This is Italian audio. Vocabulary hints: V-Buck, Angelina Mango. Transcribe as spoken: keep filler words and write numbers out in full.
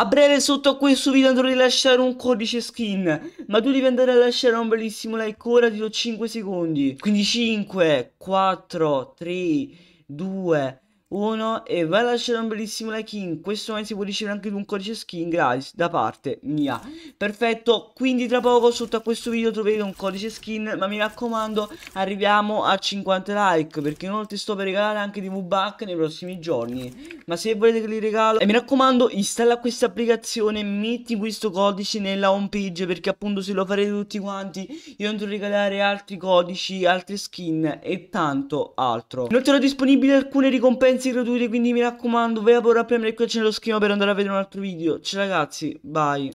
A breve sotto a questo video andrò a rilasciare un codice skin, ma tu devi andare a lasciare un bellissimo like ora, ti do cinque secondi. Quindi cinque, quattro, tre, due, uno e vai a lasciare un bellissimo like. In questo momento si può ricevere anche un codice skin gratis da parte mia. Perfetto, quindi tra poco sotto a questo video troverete un codice skin, ma mi raccomando arriviamo a cinquanta like, perché inoltre sto per regalare anche di V-Buck nei prossimi giorni, ma se volete che li regalo, e mi raccomando installa questa applicazione, metti questo codice nella home page, perché appunto se lo farete tutti quanti io andrò a regalare altri codici, altre skin e tanto altro. Inoltre ho disponibile alcune ricompense gratuite, quindi mi raccomando vai a premere il cuore nello schermo per andare a vedere un altro video. Ciao ragazzi, bye.